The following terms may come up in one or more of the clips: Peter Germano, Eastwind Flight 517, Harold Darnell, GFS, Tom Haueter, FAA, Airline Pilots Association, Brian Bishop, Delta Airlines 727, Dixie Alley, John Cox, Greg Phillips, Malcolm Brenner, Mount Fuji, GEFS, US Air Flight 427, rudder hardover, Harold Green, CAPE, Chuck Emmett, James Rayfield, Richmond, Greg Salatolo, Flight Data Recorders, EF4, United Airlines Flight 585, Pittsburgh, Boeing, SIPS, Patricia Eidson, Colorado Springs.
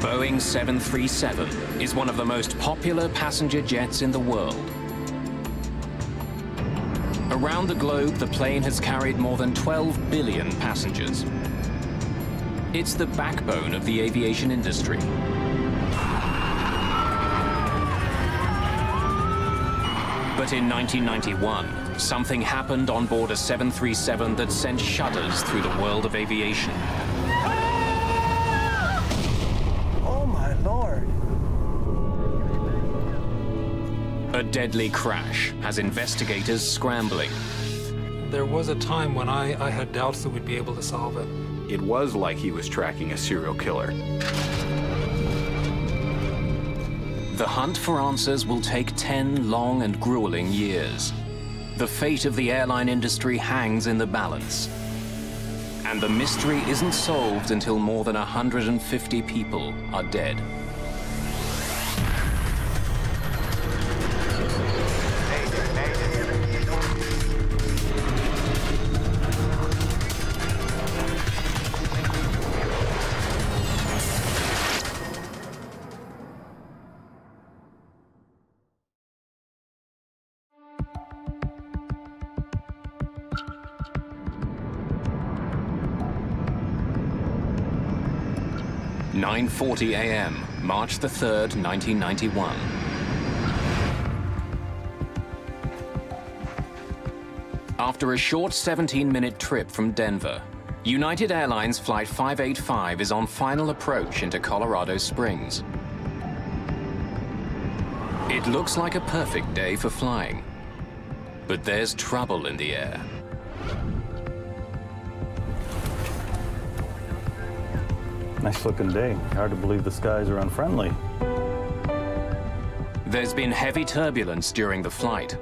The Boeing 737 is one of the most popular passenger jets in the world. Around the globe, the plane has carried more than 12 billion passengers. It's the backbone of the aviation industry. But in 1991, something happened on board a 737 that sent shudders through the world of aviation. Oh my Lord! A deadly crash has investigators scrambling. There was a time when I had doubts that we'd be able to solve it. It was like he was tracking a serial killer. The hunt for answers will take 10 long and grueling years. The fate of the airline industry hangs in the balance. And the mystery isn't solved until more than 150 people are dead. At 9:40 a.m., March the 3rd, 1991. After a short 17-minute trip from Denver, United Airlines Flight 585 is on final approach into Colorado Springs. It looks like a perfect day for flying, but there's trouble in the air. Nice looking day. Hard to believe the skies are unfriendly. There's been heavy turbulence during the flight,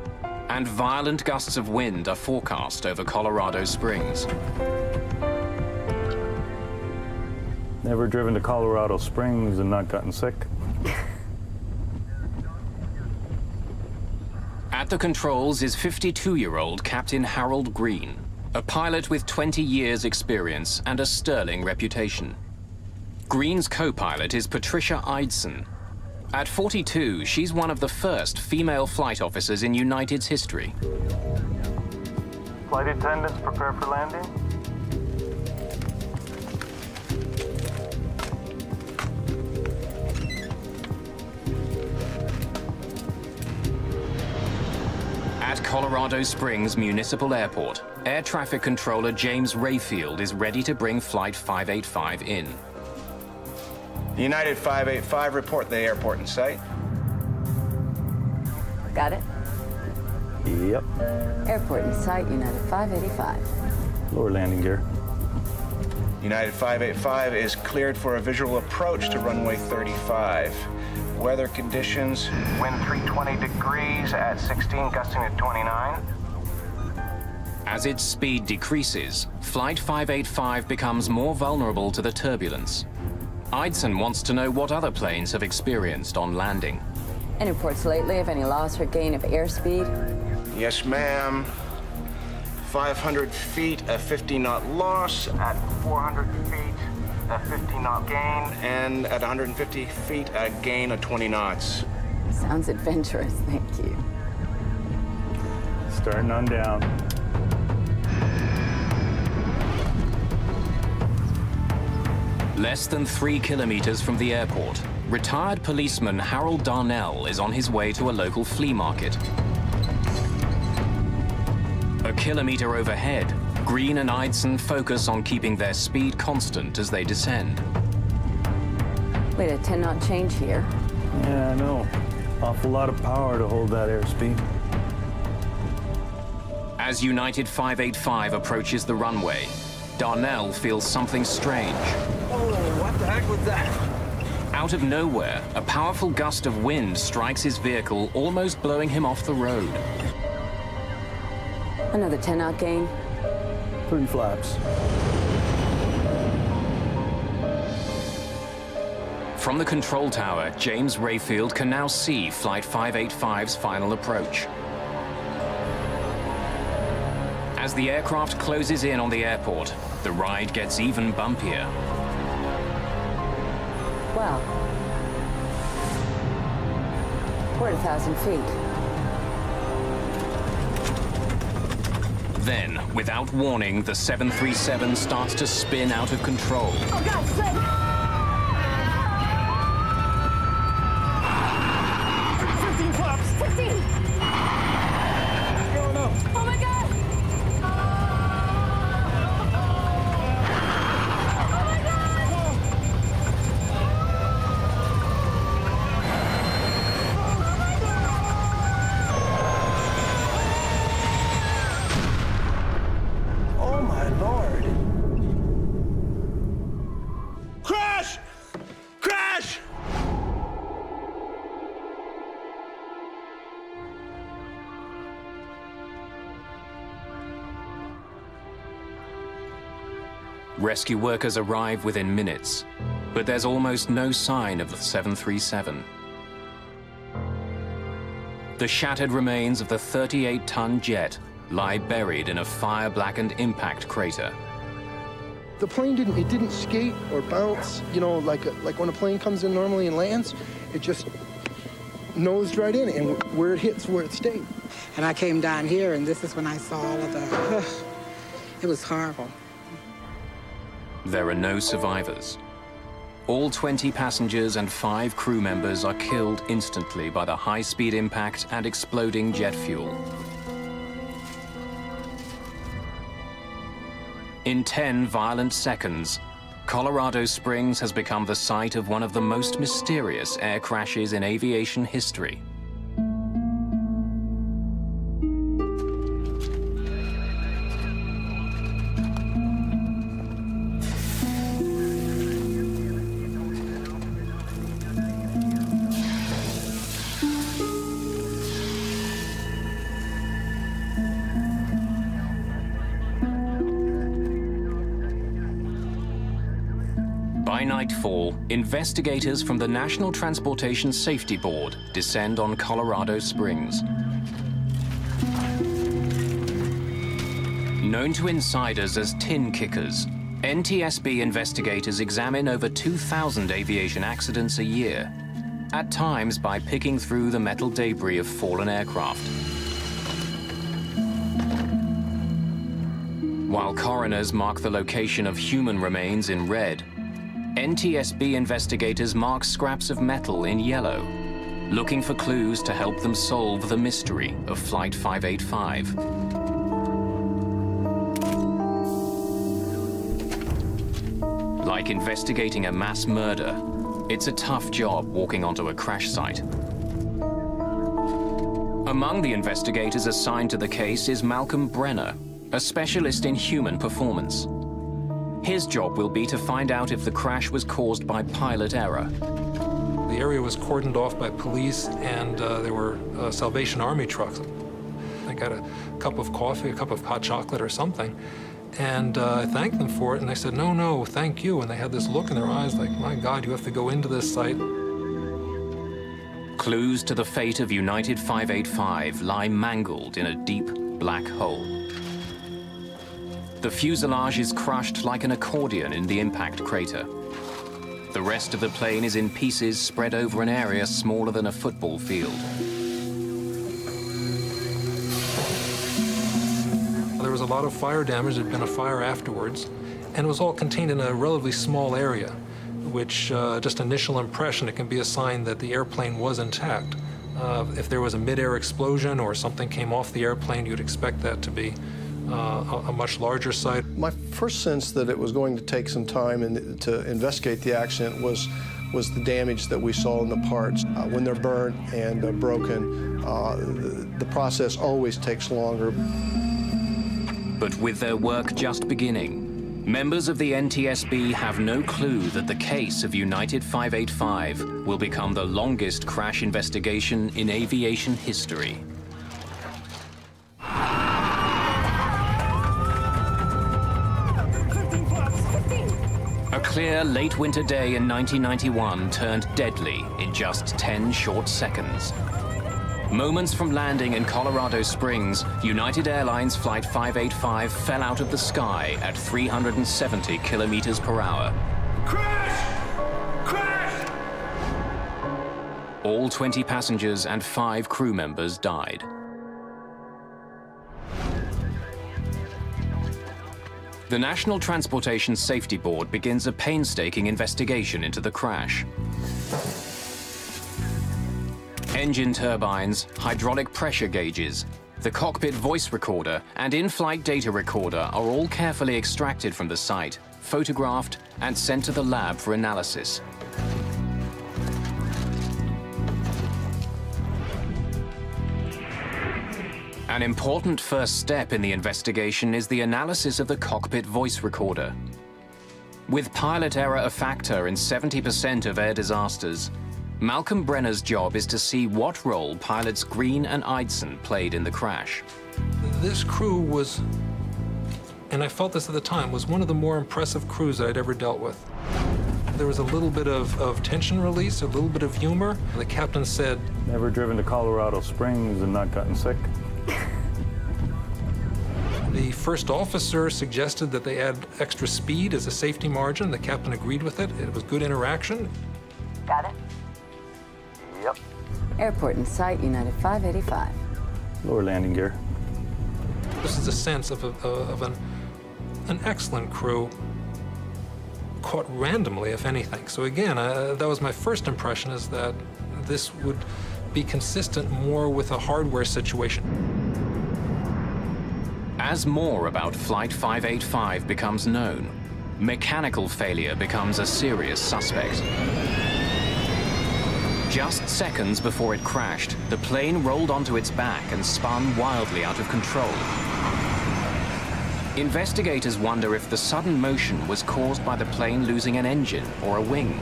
and violent gusts of wind are forecast over Colorado Springs. Never driven to Colorado Springs and not gotten sick. At the controls is 52-year-old Captain Harold Green, a pilot with 20 years' experience and a sterling reputation. Green's co-pilot is Patricia Eidson. At 42, she's one of the first female flight officers in United's history. Flight attendants, prepare for landing. At Colorado Springs Municipal Airport, air traffic controller James Rayfield is ready to bring Flight 585 in. United 585, report the airport in sight. Got it? Yep. Airport in sight, United 585. Lower landing gear. United 585 is cleared for a visual approach to runway 35. Weather conditions. Wind 320 degrees at 16, gusting at 29. As its speed decreases, Flight 585 becomes more vulnerable to the turbulence. Eidson wants to know what other planes have experienced on landing. Any reports lately of any loss or gain of airspeed? Yes, ma'am. 500 feet, a 50-knot loss. At 400 feet, a 50-knot gain. And at 150 feet, a gain of 20 knots. Sounds adventurous, thank you. Starting on down. Less than 3 kilometers from the airport, retired policeman Harold Darnell is on his way to a local flea market. A kilometer overhead, Green and Eidson focus on keeping their speed constant as they descend. Wait, a 10-knot change here. Yeah, I know. Awful lot of power to hold that airspeed. As United 585 approaches the runway, Darnell feels something strange. Oh, what the heck was that? Out of nowhere, a powerful gust of wind strikes his vehicle, almost blowing him off the road. Another 10-knot gain. 3 flaps. From the control tower, James Rayfield can now see Flight 585's final approach. As the aircraft closes in on the airport, the ride gets even bumpier. Wow. We're at 1,000 feet. Then, without warning, the 737 starts to spin out of control. Oh, God's sake! Rescue workers arrive within minutes, but there's almost no sign of the 737. The shattered remains of the 38-ton jet lie buried in a fire-blackened impact crater. The plane didn't skate or bounce, you know, like when a plane comes in normally and lands, it just nosed right in, and where it hits, where it stayed. And I came down here, and this is when I saw all of the... It was horrible. There are no survivors. All 20 passengers and 5 crew members are killed instantly by the high-speed impact and exploding jet fuel. In 10 violent seconds, Colorado Springs has become the site of one of the most mysterious air crashes in aviation history. Investigators from the National Transportation Safety Board descend on Colorado Springs. Known to insiders as tin kickers, NTSB investigators examine over 2,000 aviation accidents a year, at times by picking through the metal debris of fallen aircraft. While coroners mark the location of human remains in red, NTSB investigators mark scraps of metal in yellow, looking for clues to help them solve the mystery of Flight 585. Like investigating a mass murder, it's a tough job walking onto a crash site. Among the investigators assigned to the case is Malcolm Brenner, a specialist in human performance. His job will be to find out if the crash was caused by pilot error. The area was cordoned off by police, and there were Salvation Army trucks. I got a cup of coffee, a cup of hot chocolate or something, and I thanked them for it, and they said, no, no, thank you. And they had this look in their eyes like, my God, you have to go into this site. Clues to the fate of United 585 lie mangled in a deep black hole. The fuselage is crushed like an accordion in the impact crater. The rest of the plane is in pieces spread over an area smaller than a football field. There was a lot of fire damage. There had been a fire afterwards, and it was all contained in a relatively small area, which just initial impression, it can be a sign that the airplane was intact. If there was a mid-air explosion or something came off the airplane, you'd expect that to be a much larger site. My first sense that it was going to take some time and to investigate the accident was the damage that we saw in the parts. When they're burnt and broken, the process always takes longer. But with their work just beginning, members of the NTSB have no clue that the case of United 585 will become the longest crash investigation in aviation history. A clear late winter day in 1991 turned deadly in just 10 short seconds. Moments from landing in Colorado Springs, United Airlines Flight 585 fell out of the sky at 370 kilometers per hour. Crash! Crash! All 20 passengers and 5 crew members died. The National Transportation Safety Board begins a painstaking investigation into the crash. Engine turbines, hydraulic pressure gauges, the cockpit voice recorder and in-flight data recorder are all carefully extracted from the site, photographed and sent to the lab for analysis. An important first step in the investigation is the analysis of the cockpit voice recorder. With pilot error a factor in 70% of air disasters, Malcolm Brenner's job is to see what role pilots Green and Eidson played in the crash. This crew was, and I felt this at the time, was one of the more impressive crews that I'd ever dealt with. There was a little bit of tension release, a little bit of humor. The captain said, "Never driven to Colorado Springs and not gotten sick." The first officer suggested that they add extra speed as a safety margin. The captain agreed with it. It was good interaction. Got it? Yep. Airport in sight, United 585. Lower landing gear. This is a sense of an excellent crew caught randomly, if anything. So again, that was my first impression, is that this would be consistent more with a hardware situation. As more about Flight 585 becomes known, mechanical failure becomes a serious suspect. Just seconds before it crashed, the plane rolled onto its back and spun wildly out of control. Investigators wonder if the sudden motion was caused by the plane losing an engine or a wing.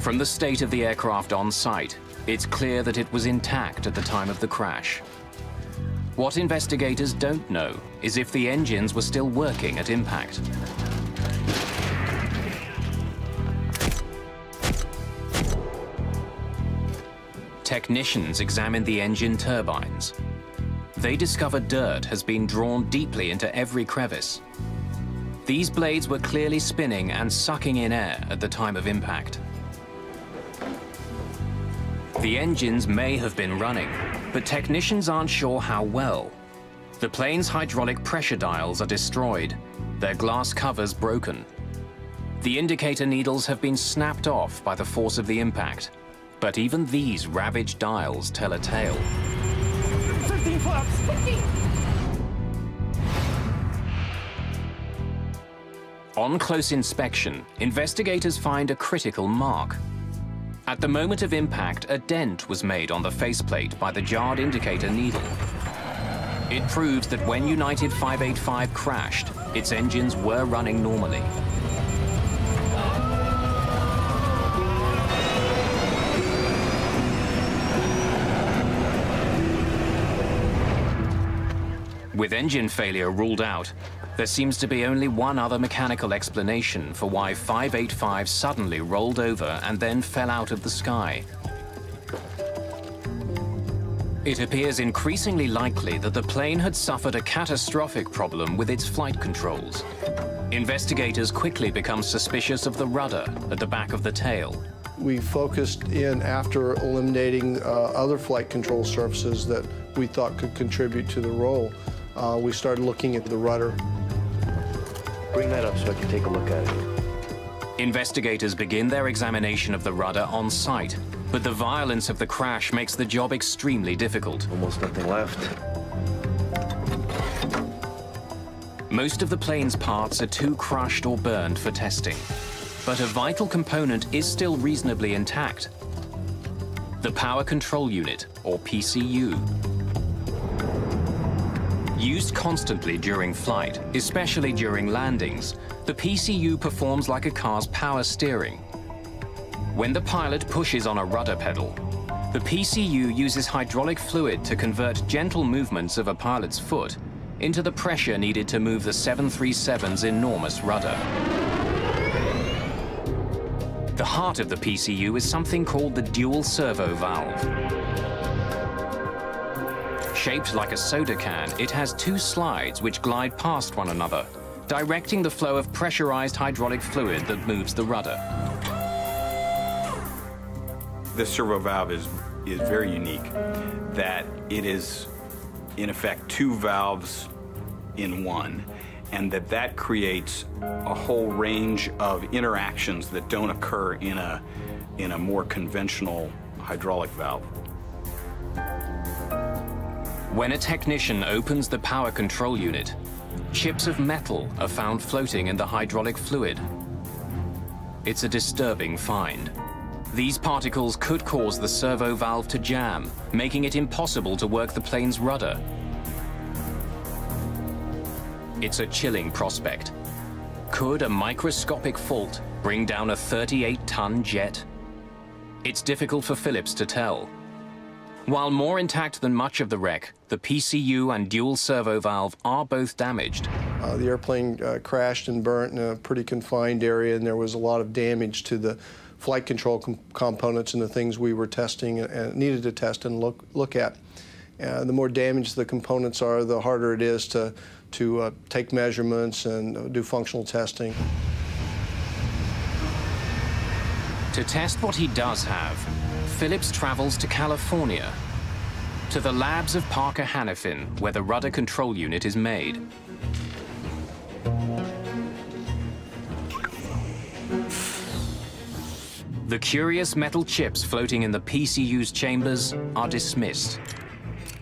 From the state of the aircraft on site, it's clear that it was intact at the time of the crash. What investigators don't know is if the engines were still working at impact. Technicians examined the engine turbines. They discovered dirt has been drawn deeply into every crevice. These blades were clearly spinning and sucking in air at the time of impact. The engines may have been running, but technicians aren't sure how well. The plane's hydraulic pressure dials are destroyed, their glass covers broken. The indicator needles have been snapped off by the force of the impact, but even these ravaged dials tell a tale. 15 flaps! 15! On close inspection, investigators find a critical mark. At the moment of impact, a dent was made on the faceplate by the jarred indicator needle. It proves that when United 585 crashed, its engines were running normally. With engine failure ruled out, there seems to be only one other mechanical explanation for why 585 suddenly rolled over and then fell out of the sky. It appears increasingly likely that the plane had suffered a catastrophic problem with its flight controls. Investigators quickly become suspicious of the rudder at the back of the tail. We focused in after eliminating other flight control surfaces that we thought could contribute to the roll. We started looking at the rudder. Bring that up so I can take a look at it. Investigators begin their examination of the rudder on site, but the violence of the crash makes the job extremely difficult. Almost nothing left. Most of the plane's parts are too crushed or burned for testing, but a vital component is still reasonably intact: the Power Control Unit, or PCU. Used constantly during flight, especially during landings, the PCU performs like a car's power steering. When the pilot pushes on a rudder pedal, the PCU uses hydraulic fluid to convert gentle movements of a pilot's foot into the pressure needed to move the 737's enormous rudder. The heart of the PCU is something called the dual servo valve. Shaped like a soda can, it has 2 slides which glide past one another, directing the flow of pressurized hydraulic fluid that moves the rudder. The servo valve is very unique, that it is in effect two valves in one, and that creates a whole range of interactions that don't occur in a more conventional hydraulic valve. When a technician opens the power control unit, chips of metal are found floating in the hydraulic fluid. It's a disturbing find. These particles could cause the servo valve to jam, making it impossible to work the plane's rudder. It's a chilling prospect. Could a microscopic fault bring down a 38-ton jet? It's difficult for Phillips to tell. While more intact than much of the wreck, the PCU and dual servo valve are both damaged. The airplane crashed and burnt in a pretty confined area, and there was a lot of damage to the flight control components and the things we were testing and needed to test and look at. The more damaged the components are, the harder it is to take measurements and do functional testing. To test what he does have, Phillips travels to California, to the labs of Parker Hannifin, where the rudder control unit is made. The curious metal chips floating in the PCU's chambers are dismissed.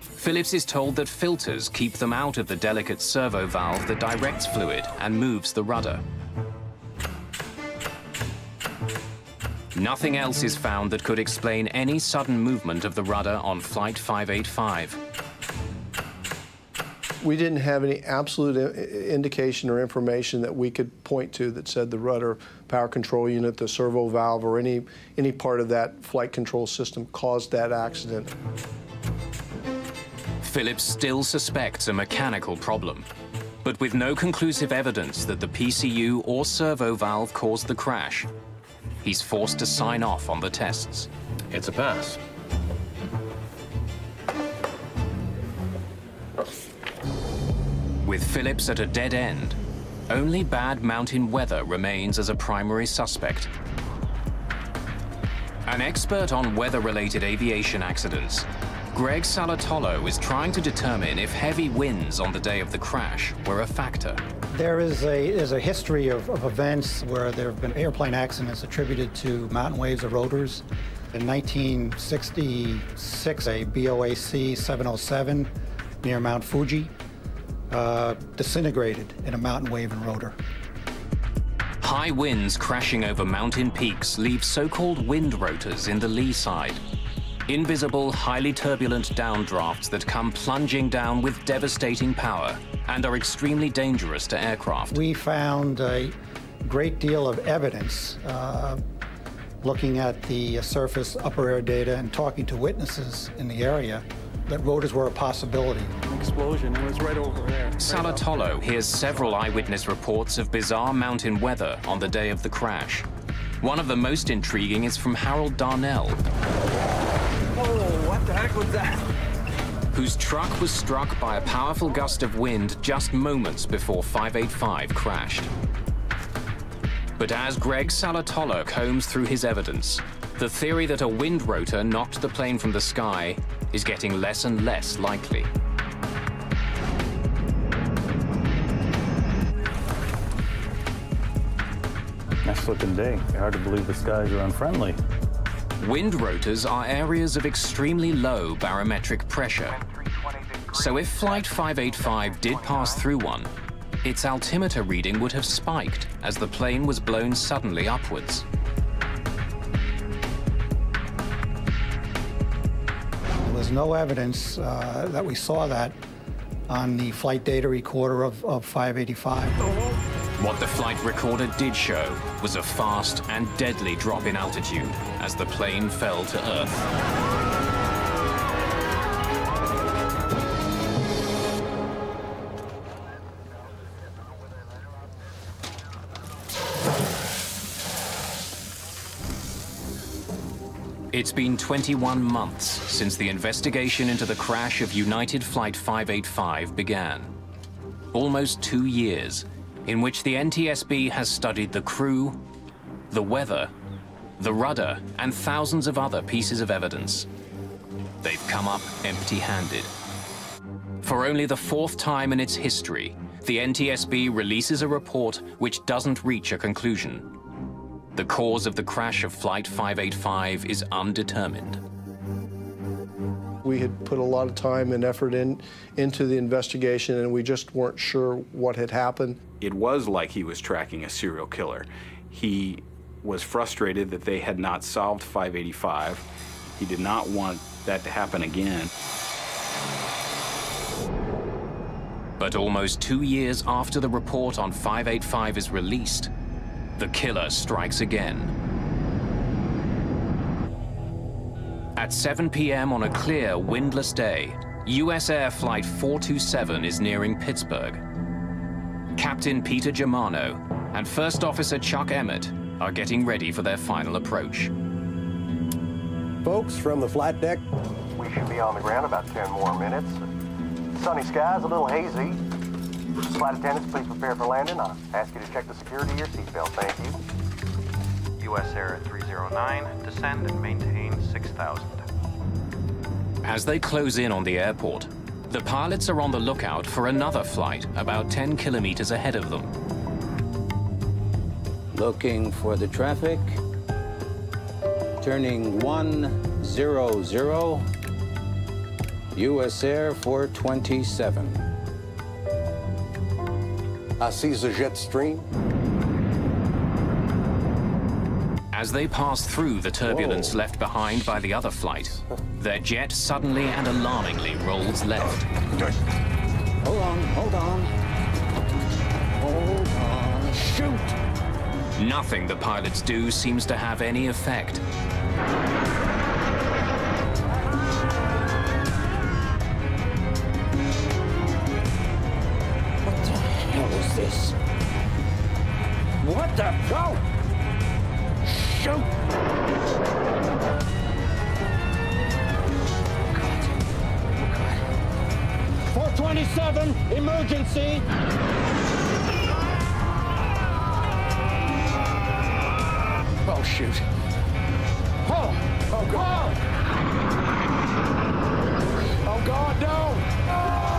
Phillips is told that filters keep them out of the delicate servo valve that directs fluid and moves the rudder. Nothing else is found that could explain any sudden movement of the rudder on Flight 585. We didn't have any absolute indication or information that we could point to that said the rudder, power control unit, the servo valve, or any part of that flight control system caused that accident. Phillips still suspects a mechanical problem, but with no conclusive evidence that the PCU or servo valve caused the crash, he's forced to sign off on the tests. It's a pass. With Phillips at a dead end, only bad mountain weather remains as a primary suspect. An expert on weather-related aviation accidents, Greg Salatolo is trying to determine if heavy winds on the day of the crash were a factor. There is a history of events where there have been airplane accidents attributed to mountain waves or rotors. In 1966, a BOAC 707 near Mount Fuji disintegrated in a mountain wave and rotor. High winds crashing over mountain peaks leave so-called wind rotors in the lee side. Invisible, highly turbulent downdrafts that come plunging down with devastating power and are extremely dangerous to aircraft. We found a great deal of evidence looking at the surface upper air data and talking to witnesses in the area that rotors were a possibility. Explosion, it was right over there. Salatolo hears several eyewitness reports of bizarre mountain weather on the day of the crash. One of the most intriguing is from Harold Darnell. Oh, what the heck was that? Whose truck was struck by a powerful gust of wind just moments before 585 crashed. But as Greg Salatolo combs through his evidence, the theory that a wind rotor knocked the plane from the sky is getting less and less likely. Nice looking day. Hard to believe the skies are unfriendly. Wind rotors are areas of extremely low barometric pressure. So if Flight 585 did pass through one, its altimeter reading would have spiked as the plane was blown suddenly upwards. There's no evidence that we saw that on the flight data recorder of 585. What the flight recorder did show was a fast and deadly drop in altitude as the plane fell to earth. It's been 21 months since the investigation into the crash of United Flight 585 began. Almost 2 years, in which the NTSB has studied the crew, the weather, the rudder, and thousands of other pieces of evidence. They've come up empty-handed. For only the fourth time in its history, the NTSB releases a report which doesn't reach a conclusion. The cause of the crash of Flight 585 is undetermined. We had put a lot of time and effort into the investigation, and we just weren't sure what had happened. It was like he was tracking a serial killer. He was frustrated that they had not solved 585. He did not want that to happen again. But almost 2 years after the report on 585 is released, the killer strikes again. At 7 p.m. on a clear, windless day, US Air Flight 427 is nearing Pittsburgh. Captain Peter Germano and First Officer Chuck Emmett are getting ready for their final approach. Folks, from the flight deck, we should be on the ground about 10 more minutes. Sunny skies, a little hazy. Flight attendants, please prepare for landing. I ask you to check the security of your seatbelt. Thank you. US Air 309, descend and maintain 6,000. As they close in on the airport, the pilots are on the lookout for another flight about 10 kilometers ahead of them. Looking for the traffic. Turning 100, US Air 427. I see the jet stream. As they pass through the turbulence left behind by the other flight, their jet suddenly and alarmingly rolls left. Hold on, hold on. Hold on, shoot! Nothing the pilots do seems to have any effect. What the? Go! Shoot! Oh, God. 427, emergency! Oh, shoot. Oh! Oh, God! Oh, God, no! Oh.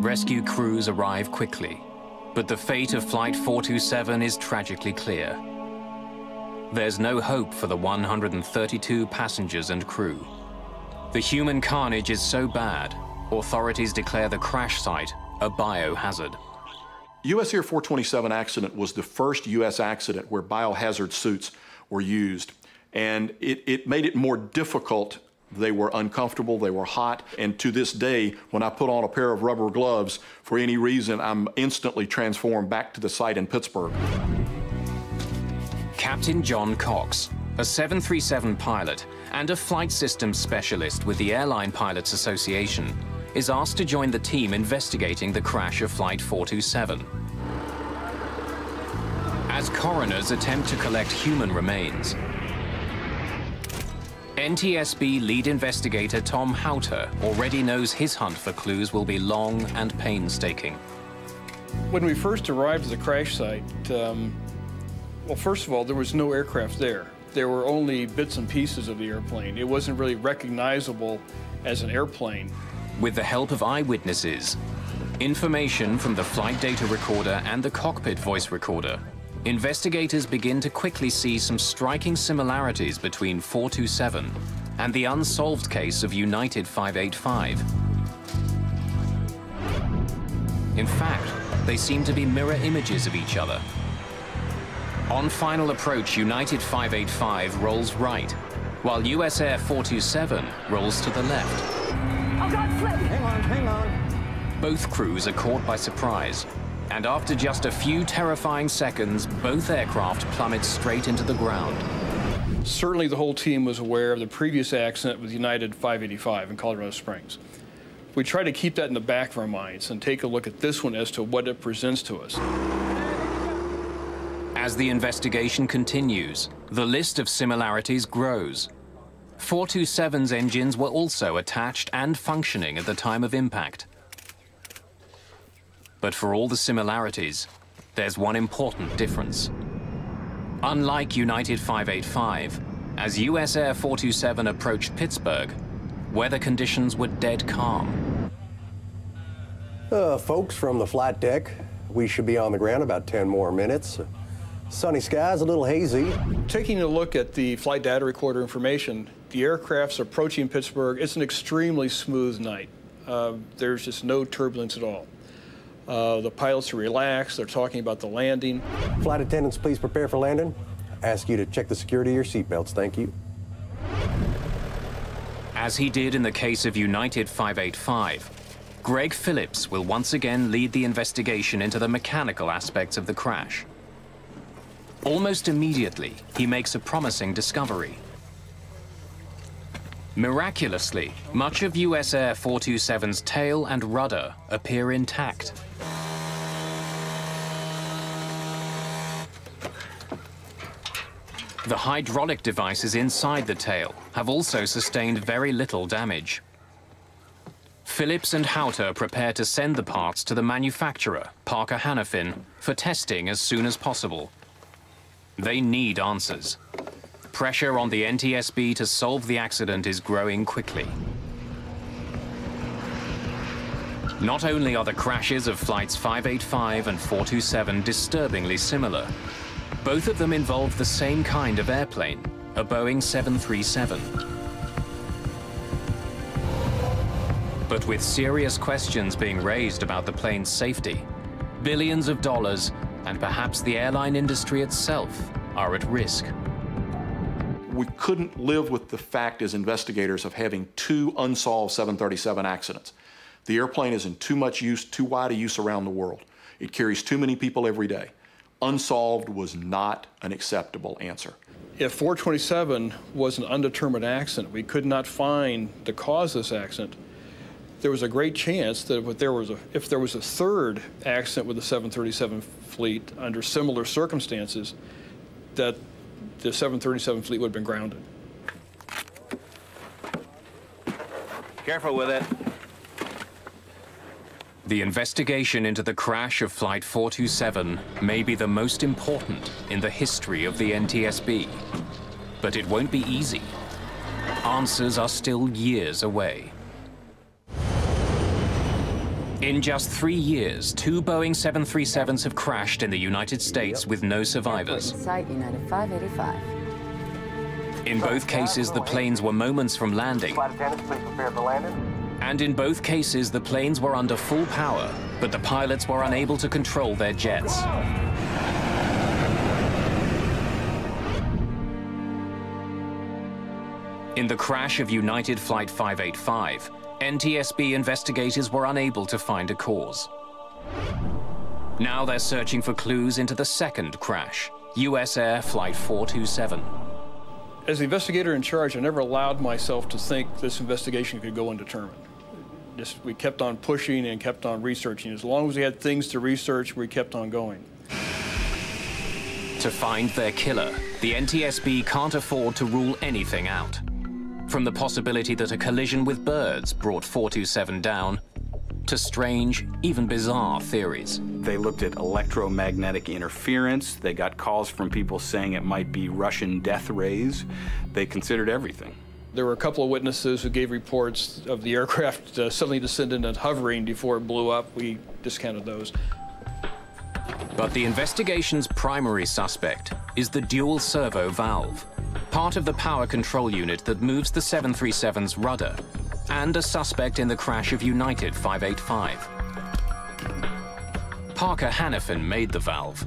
Rescue crews arrive quickly, but the fate of Flight 427 is tragically clear. There's no hope for the 132 passengers and crew. The human carnage is so bad, authorities declare the crash site a biohazard. US Air 427 accident was the first US accident where biohazard suits were used, and it made it more difficult. They were uncomfortable, they were hot, and to this day, when I put on a pair of rubber gloves, for any reason, I'm instantly transformed back to the site in Pittsburgh. Captain John Cox, a 737 pilot and a flight systems specialist with the Airline Pilots Association, is asked to join the team investigating the crash of Flight 427. As coroners attempt to collect human remains, NTSB lead investigator Tom Haueter already knows his hunt for clues will be long and painstaking. When we first arrived at the crash site, well, first of all, there was no aircraft there. There were only bits and pieces of the airplane. It wasn't really recognizable as an airplane. With the help of eyewitnesses, information from the flight data recorder and the cockpit voice recorder, investigators begin to quickly see some striking similarities between 427 and the unsolved case of United 585. In fact, they seem to be mirror images of each other. On final approach, United 585 rolls right, while US Air 427 rolls to the left. Oh God, flip! Hang on, hang on. Both crews are caught by surprise. And after just a few terrifying seconds, both aircraft plummet straight into the ground. Certainly the whole team was aware of the previous accident with United 585 in Colorado Springs. We try to keep that in the back of our minds and take a look at this one as to what it presents to us. As the investigation continues, the list of similarities grows. 427's engines were also attached and functioning at the time of impact. But for all the similarities, there's one important difference. Unlike United 585, as US Air 427 approached Pittsburgh, weather conditions were dead calm. Folks from the flight deck, we should be on the ground about 10 more minutes. Sunny skies, a little hazy. Taking a look at the flight data recorder information, the aircraft's approaching Pittsburgh. It's an extremely smooth night. There's just no turbulence at all. The pilots are relaxed. They're talking about the landing. Flight attendants, please prepare for landing. Ask you to check the security of your seatbelts. Thank you. As he did in the case of United 585, Greg Phillips will once again lead the investigation into the mechanical aspects of the crash. Almost immediately, he makes a promising discovery. Miraculously, much of US Air 427's tail and rudder appear intact. The hydraulic devices inside the tail have also sustained very little damage. Phillips and Haueter prepare to send the parts to the manufacturer, Parker Hannifin, for testing as soon as possible. They need answers. Pressure on the NTSB to solve the accident is growing quickly. Not only are the crashes of flights 585 and 427 disturbingly similar, both of them involve the same kind of airplane, a Boeing 737. But with serious questions being raised about the plane's safety, billions of dollars, and perhaps the airline industry itself, are at risk. We couldn't live with the fact as investigators of having two unsolved 737 accidents. The airplane is in too much use, too wide a use around the world. It carries too many people every day. Unsolved was not an acceptable answer. If 427 was an undetermined accident, we could not find the cause of this accident, there was a great chance that if there was a third accident with the 737 fleet under similar circumstances, that the 737 fleet would have been grounded. Careful with it. The investigation into the crash of Flight 427 may be the most important in the history of the NTSB, but it won't be easy. Answers are still years away. In just 3 years, two Boeing 737s have crashed in the United States with no survivors. United 585. In both cases, the planes were moments from landing. Flight attendants, please prepare for landing. And in both cases, the planes were under full power, but the pilots were unable to control their jets. In the crash of United Flight 585, NTSB investigators were unable to find a cause. Now they're searching for clues into the second crash, US Air Flight 427. As the investigator in charge, I never allowed myself to think this investigation could go undetermined. We kept on pushing and kept on researching. As long as we had things to research, we kept on going. To find their killer, the NTSB can't afford to rule anything out. From the possibility that a collision with birds brought 427 down, to strange, even bizarre theories. They looked at electromagnetic interference. They got calls from people saying it might be Russian death rays. They considered everything. There were a couple of witnesses who gave reports of the aircraft suddenly descending and hovering before it blew up. We discounted those. But the investigation's primary suspect is the dual servo valve, part of the power control unit that moves the 737's rudder, and a suspect in the crash of United 585. Parker Hannifin made the valve.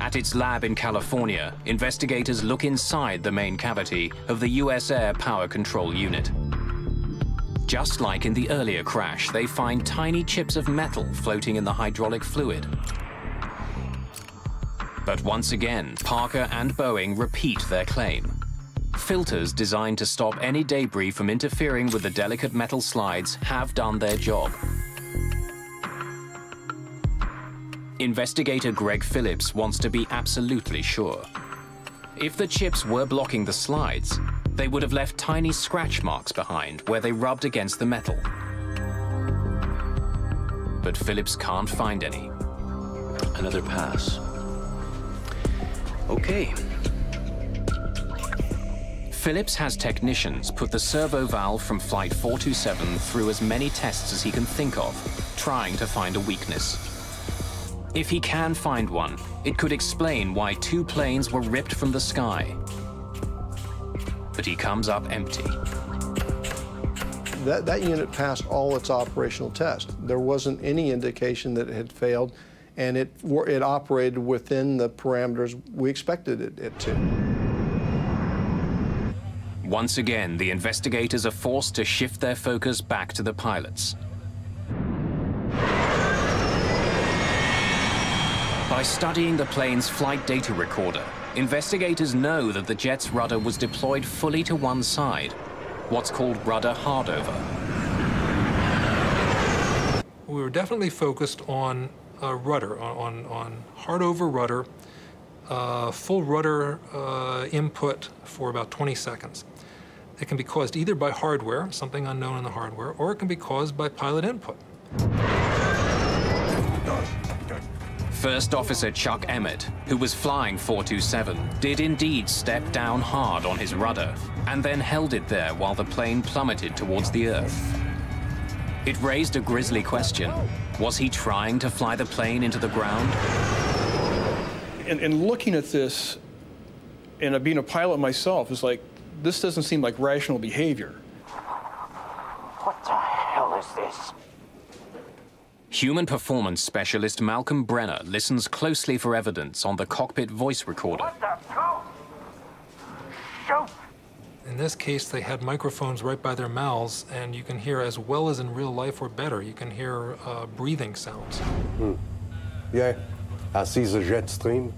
At its lab in California, investigators look inside the main cavity of the US Air power control unit. Just like in the earlier crash, they find tiny chips of metal floating in the hydraulic fluid. But once again, Parker and Boeing repeat their claim. Filters designed to stop any debris from interfering with the delicate metal slides have done their job. Investigator Greg Phillips wants to be absolutely sure. If the chips were blocking the slides, they would have left tiny scratch marks behind where they rubbed against the metal. But Phillips can't find any. Another pass. Okay. Phillips has technicians put the servo valve from Flight 427 through as many tests as he can think of, trying to find a weakness. If he can find one, it could explain why two planes were ripped from the sky. But he comes up empty. That unit passed all its operational tests. There wasn't any indication that it had failed, and it operated within the parameters we expected it to. Once again, the investigators are forced to shift their focus back to the pilots. By studying the plane's flight data recorder, investigators know that the jet's rudder was deployed fully to one side, what's called rudder hardover. We were definitely focused on rudder, on hardover rudder, full rudder input for about 20 seconds. It can be caused either by hardware, something unknown in the hardware, or it can be caused by pilot input. First Officer Chuck Emmett, who was flying 427, did indeed step down hard on his rudder and then held it there while the plane plummeted towards the earth. It raised a grisly question. Was he trying to fly the plane into the ground? And looking at this, and being a pilot myself, it's like, this doesn't seem like rational behavior. What the hell is this? Human performance specialist Malcolm Brenner listens closely for evidence on the cockpit voice recorder. What the hell? Shoot! In this case, they had microphones right by their mouths, and you can hear, as well as in real life or better, you can hear breathing sounds. Mm. Yeah, I see the jet stream.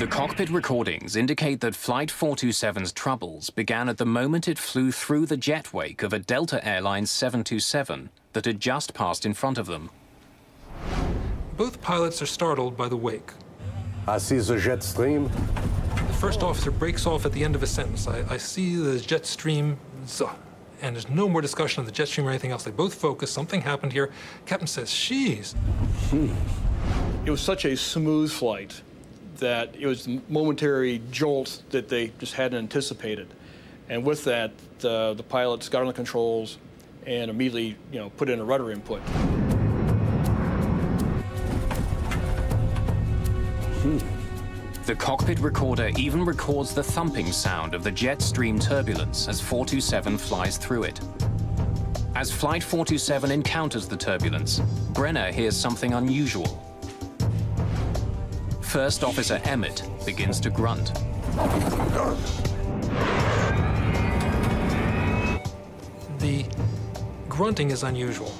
The cockpit recordings indicate that Flight 427's troubles began at the moment it flew through the jet wake of a Delta Airlines 727 that had just passed in front of them. Both pilots are startled by the wake. I see the jet stream. The first officer breaks off at the end of a sentence. I see the jet stream, and there's no more discussion of the jet stream or anything else. They both focus. Something happened here. Captain says, "Sheesh." It was such a smooth flight that it was the momentary jolt that they just hadn't anticipated. And with that, the pilots got on the controls and immediately, you know, put in a rudder input. The cockpit recorder even records the thumping sound of the jet stream turbulence as 427 flies through it. As Flight 427 encounters the turbulence, Brenner hears something unusual. First Officer Emmett begins to grunt. The grunting is unusual.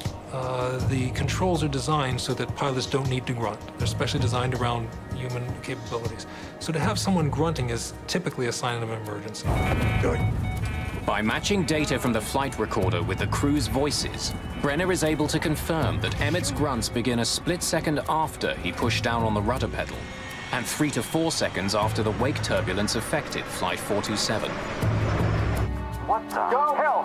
The controls are designed so that pilots don't need to grunt. They're specially designed around human capabilities. So to have someone grunting is typically a sign of emergency. By matching data from the flight recorder with the crew's voices, Brenner is able to confirm that Emmett's grunts begin a split second after he pushed down on the rudder pedal, and 3 to 4 seconds after the wake turbulence affected Flight 427. What the hell?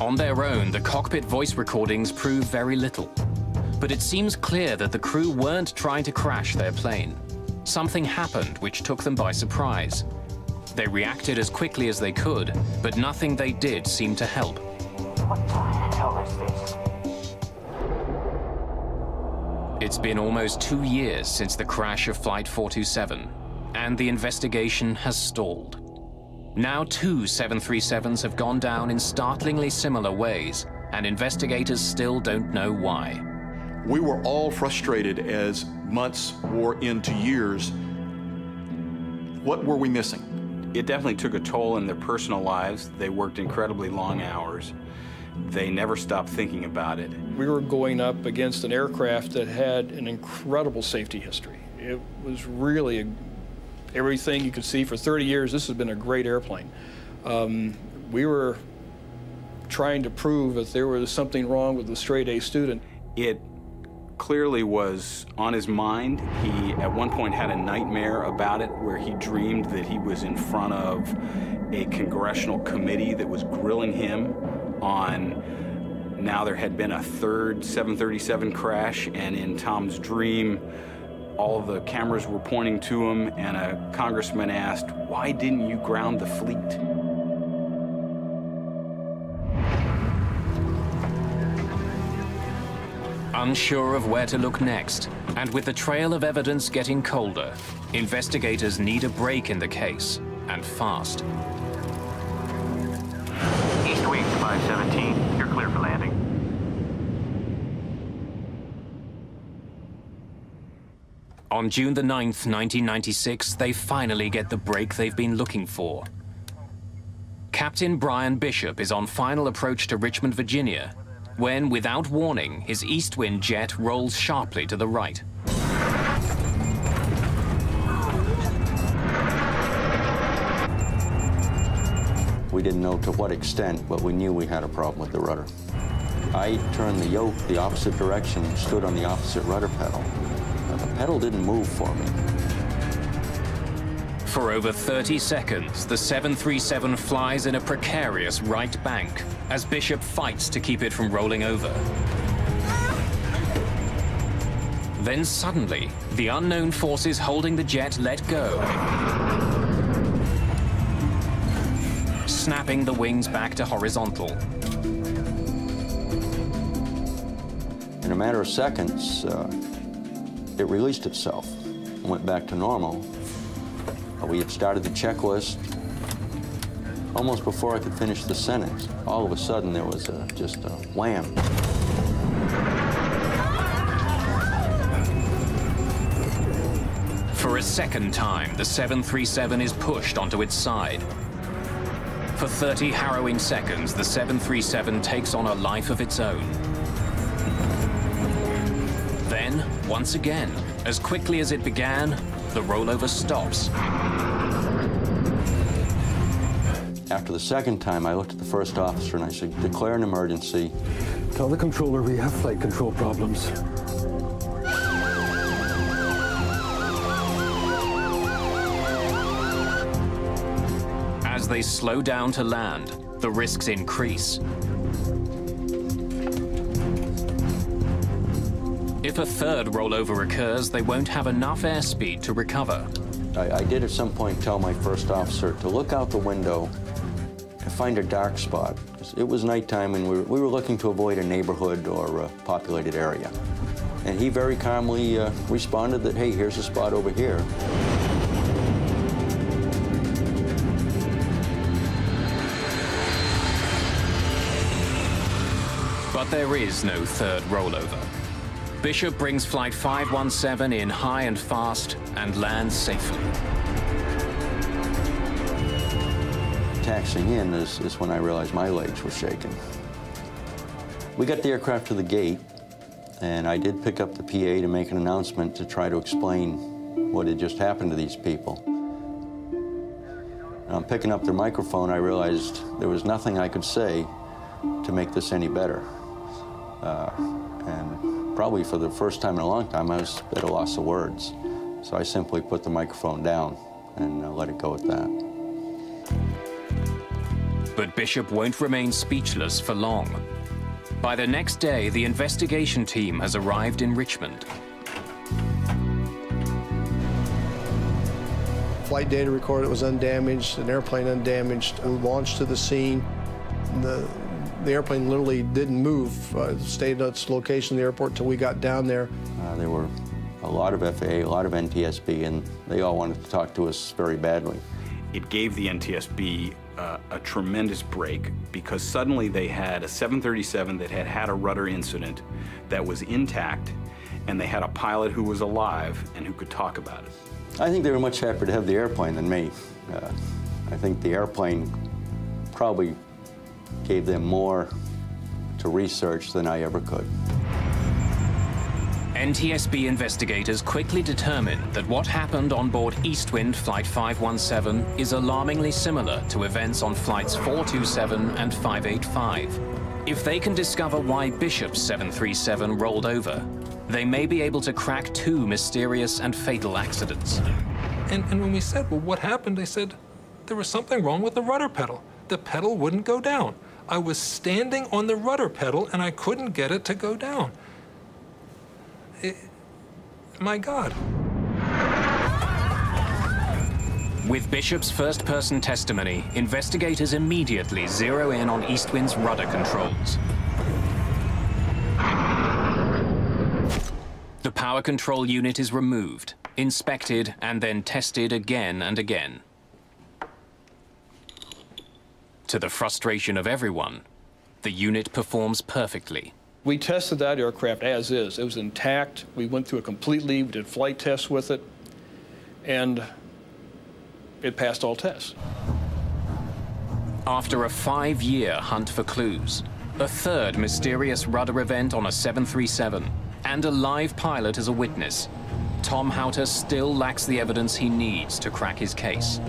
On their own, the cockpit voice recordings prove very little. But it seems clear that the crew weren't trying to crash their plane. Something happened which took them by surprise. They reacted as quickly as they could, but nothing they did seemed to help. What the hell is this? It's been almost 2 years since the crash of Flight 427, and the investigation has stalled. Now 2 737s have gone down in startlingly similar ways, and investigators still don't know why. We were all frustrated as months wore into years. What were we missing? It definitely took a toll in their personal lives. They worked incredibly long hours. They never stopped thinking about it. We were going up against an aircraft that had an incredible safety history. It was really everything you could see for 30 years. This has been a great airplane. We were trying to prove that there was something wrong with the straight A student. It clearly was on his mind. He, at one point, had a nightmare about it where he dreamed that he was in front of a congressional committee that was grilling him on now there had been a third 737 crash, and in Tom's dream, all the cameras were pointing to him, and a congressman asked, "Why didn't you ground the fleet?" Unsure of where to look next, and with the trail of evidence getting colder, investigators need a break in the case, and fast. Eastwind Flight 517, you're clear for landing. On June the 9th, 1996, they finally get the break they've been looking for. Captain Brian Bishop is on final approach to Richmond, Virginia, when, without warning, his Eastwind jet rolls sharply to the right. We didn't know to what extent, but we knew we had a problem with the rudder. I turned the yoke the opposite direction and stood on the opposite rudder pedal. But the pedal didn't move for me. For over 30 seconds, the 737 flies in a precarious right bank as Bishop fights to keep it from rolling over. Then suddenly, the unknown forces holding the jet let go, snapping the wings back to horizontal. In a matter of seconds, it released itself and went back to normal. We had started the checklist. Almost before I could finish the sentence, all of a sudden there was just a wham. For a second time, the 737 is pushed onto its side. For 30 harrowing seconds, the 737 takes on a life of its own. Then, once again, as quickly as it began, the rollover stops. After the second time, I looked at the first officer and I said, "Declare an emergency. Tell the controller we have flight control problems." As they slow down to land, the risks increase. If a third rollover occurs, they won't have enough airspeed to recover. I did at some point tell my first officer to look out the window and find a dark spot. It was nighttime and we were looking to avoid a neighborhood or a populated area. And he very calmly responded that, "Hey, here's a spot over here." But there is no third rollover. Bishop brings Flight 517 in high and fast and lands safely. Taxiing in is when I realized my legs were shaking. We got the aircraft to the gate, and I did pick up the PA to make an announcement to try to explain what had just happened to these people. And on picking up their microphone, I realized there was nothing I could say to make this any better. And probably for the first time in a long time, I was at a loss of words. So I simply put the microphone down and let it go at that. But Bishop won't remain speechless for long. By the next day, the investigation team has arrived in Richmond. Flight data recorded was undamaged, an airplane undamaged, launched to the scene. The airplane literally didn't move, stayed at its location in the airport till we got down there. There were a lot of FAA, a lot of NTSB, and they all wanted to talk to us very badly. It gave the NTSB a tremendous break because suddenly they had a 737 that had a rudder incident that was intact, and they had a pilot who was alive and who could talk about it. I think they were much happier to have the airplane than me. I think the airplane probably gave them more to research than I ever could. NTSB investigators quickly determined that what happened on board Eastwind Flight 517 is alarmingly similar to events on Flights 427 and 585, If they can discover why Bishop's 737 rolled over, they may be able to crack two mysterious and fatal accidents. And when we said, well, what happened? They said, there was something wrong with the rudder pedal. The pedal wouldn't go down. I was standing on the rudder pedal and I couldn't get it to go down. My God. With Bishop's first-person testimony, investigators immediately zero in on Eastwind's rudder controls. The power control unit is removed, inspected, and then tested again and again. To the frustration of everyone, the unit performs perfectly. We tested that aircraft as is. It was intact. We went through it completely. We did flight tests with it, and it passed all tests. After a 5-year hunt for clues, a third mysterious rudder event on a 737, and a live pilot as a witness, Tom Haueter still lacks the evidence he needs to crack his case.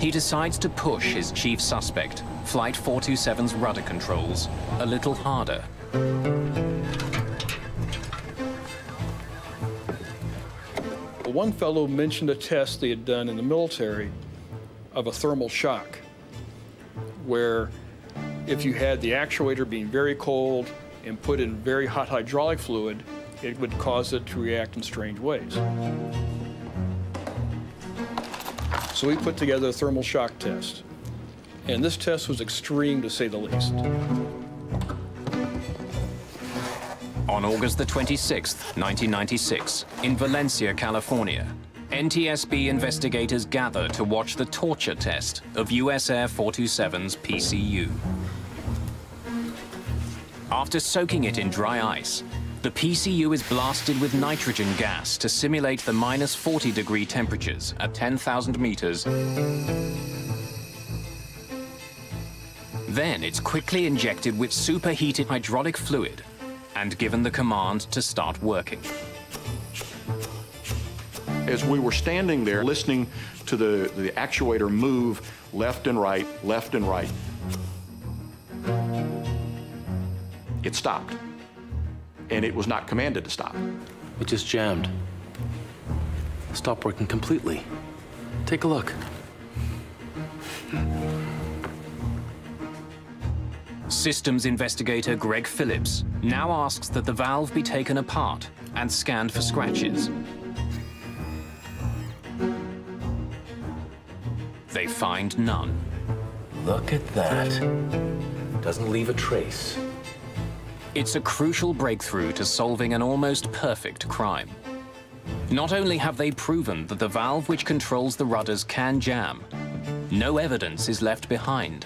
He decides to push his chief suspect, Flight 427's rudder controls, a little harder. One fellow mentioned a test they had done in the military of a thermal shock, where if you had the actuator being very cold and put in very hot hydraulic fluid, it would cause it to react in strange ways. So we put together a thermal shock test. And this test was extreme, to say the least. On August the 26th, 1996, in Valencia, California, NTSB investigators gather to watch the torture test of US Air 427's PCU. After soaking it in dry ice, the PCU is blasted with nitrogen gas to simulate the -40-degree temperatures at 10,000 meters. Then it's quickly injected with superheated hydraulic fluid and given the command to start working. As we were standing there listening to the actuator move left and right, it stopped. And it was not commanded to stop. It just jammed. Stopped working completely. Take a look. Systems investigator Greg Phillips now asks that the valve be taken apart and scanned for scratches. They find none. Look at that. Doesn't leave a trace. It's a crucial breakthrough to solving an almost perfect crime. Not only have they proven that the valve which controls the rudders can jam, no evidence is left behind.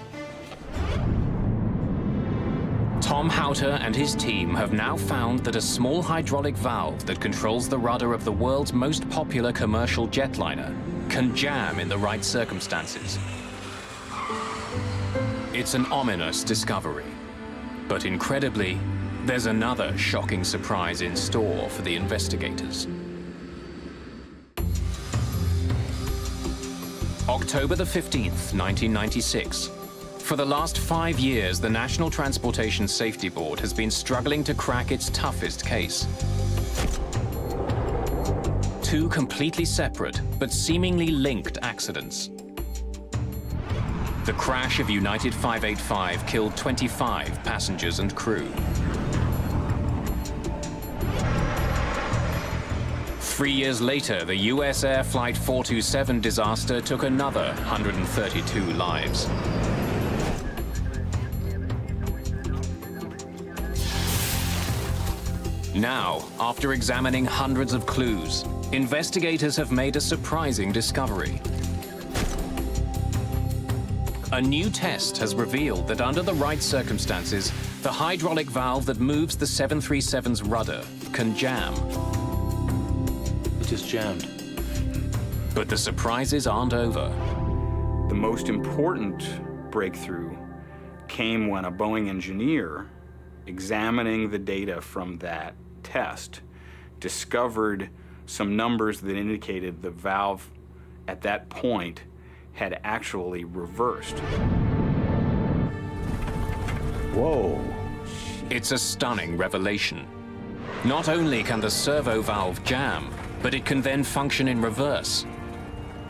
Tom Haueter and his team have now found that a small hydraulic valve that controls the rudder of the world's most popular commercial jetliner can jam in the right circumstances. It's an ominous discovery, but incredibly, there's another shocking surprise in store for the investigators. October the 15th, 1996. For the last 5 years, the National Transportation Safety Board has been struggling to crack its toughest case. Two completely separate, but seemingly linked accidents. The crash of United 585 killed 25 passengers and crew. 3 years later, the US Air Flight 427 disaster took another 132 lives. Now, after examining hundreds of clues, investigators have made a surprising discovery. A new test has revealed that under the right circumstances, the hydraulic valve that moves the 737's rudder can jam. It just jammed. But the surprises aren't over. The most important breakthrough came when a Boeing engineer, examining the data from that test, discovered some numbers that indicated the valve at that point had actually reversed. Whoa. It's a stunning revelation. Not only can the servo valve jam, but it can then function in reverse.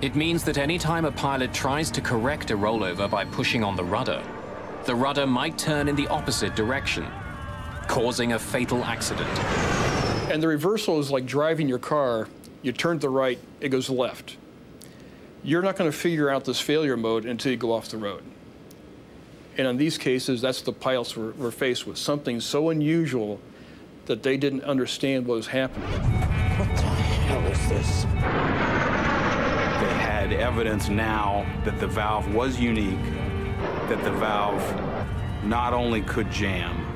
It means that any time a pilot tries to correct a rollover by pushing on the rudder might turn in the opposite direction, causing a fatal accident. And the reversal is like driving your car. You turn to the right, it goes left. You're not going to figure out this failure mode until you go off the road. And in these cases, that's the pilots were faced with, something so unusual that they didn't understand what was happening. What the hell is this? They had evidence now that the valve was unique, that the valve not only could jam,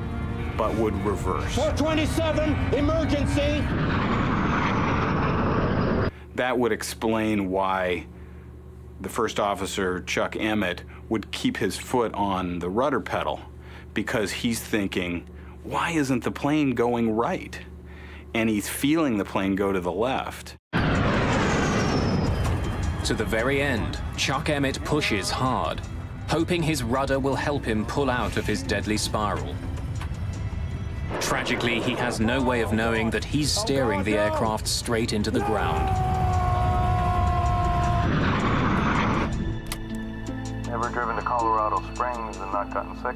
but would reverse. 427, emergency! That would explain why the first officer, Chuck Emmett, would keep his foot on the rudder pedal, because he's thinking, why isn't the plane going right? And he's feeling the plane go to the left. To the very end, Chuck Emmett pushes hard, hoping his rudder will help him pull out of his deadly spiral. Tragically, he has no way of knowing that he's steering the aircraft straight into the ground. Ever driven to Colorado Springs and not gotten sick?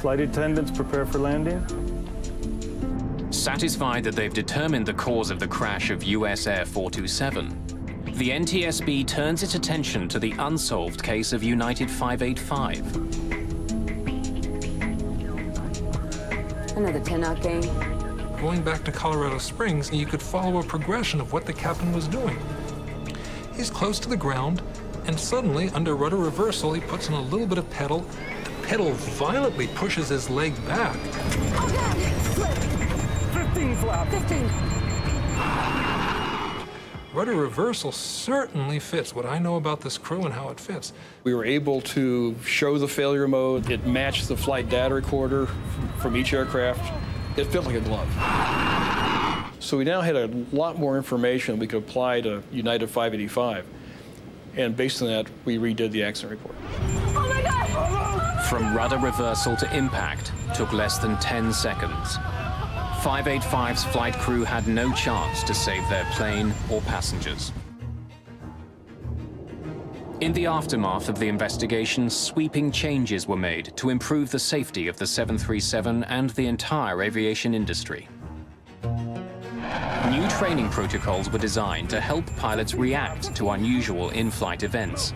Flight attendants, prepare for landing. Satisfied that they've determined the cause of the crash of US Air 427, the NTSB turns its attention to the unsolved case of United 585. Another 10-knot game. Going back to Colorado Springs, you could follow a progression of what the captain was doing. He's close to the ground, and suddenly, under rudder reversal, he puts in a little bit of pedal. The pedal violently pushes his leg back. Oh, God! Slip! 15's left. 15. Rudder reversal certainly fits what I know about this crew and how it fits. We were able to show the failure mode. It matched the flight data recorder from each aircraft. It felt like a glove. So we now had a lot more information we could apply to United 585. And based on that, we redid the accident report. Oh my God! Oh my From rudder reversal to impact took less than 10 seconds. 585's flight crew had no chance to save their plane or passengers. In the aftermath of the investigation, sweeping changes were made to improve the safety of the 737 and the entire aviation industry. New training protocols were designed to help pilots react to unusual in-flight events.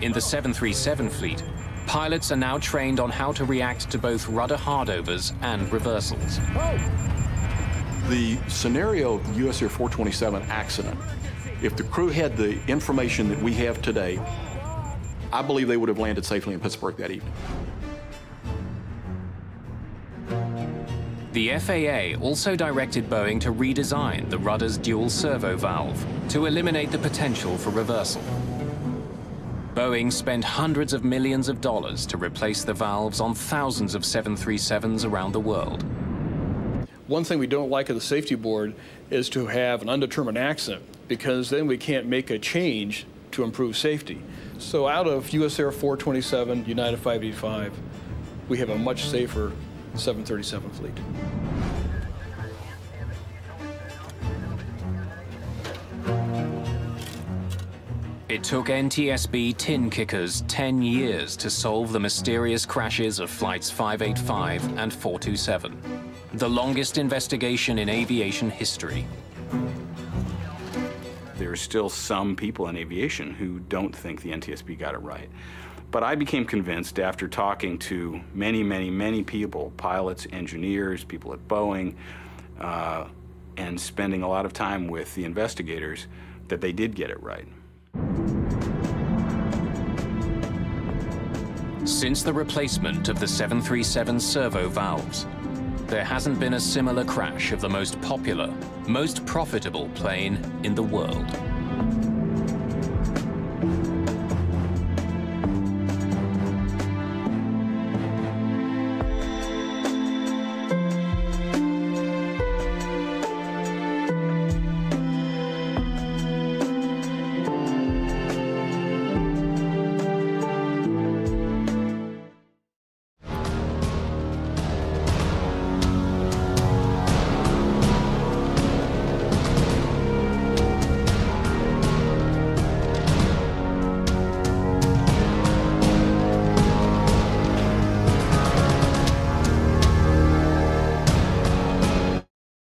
In the 737 fleet, pilots are now trained on how to react to both rudder hardovers and reversals. The scenario of the US Air 427 accident, if the crew had the information that we have today, I believe they would have landed safely in Pittsburgh that evening. The FAA also directed Boeing to redesign the rudder's dual servo valve to eliminate the potential for reversal. Boeing spent hundreds of millions of dollars to replace the valves on thousands of 737s around the world. One thing we don't like at the safety board is to have an undetermined accident, because then we can't make a change to improve safety. So out of US Air 427, United 585, we have a much safer 737 fleet. It took NTSB tin kickers 10 years to solve the mysterious crashes of flights 585 and 427, the longest investigation in aviation history. There are still some people in aviation who don't think the NTSB got it right. But I became convinced after talking to many, many, many people, pilots, engineers, people at Boeing, and spending a lot of time with the investigators, that they did get it right. Since the replacement of the 737 servo valves, there hasn't been a similar crash of the most popular, most profitable plane in the world.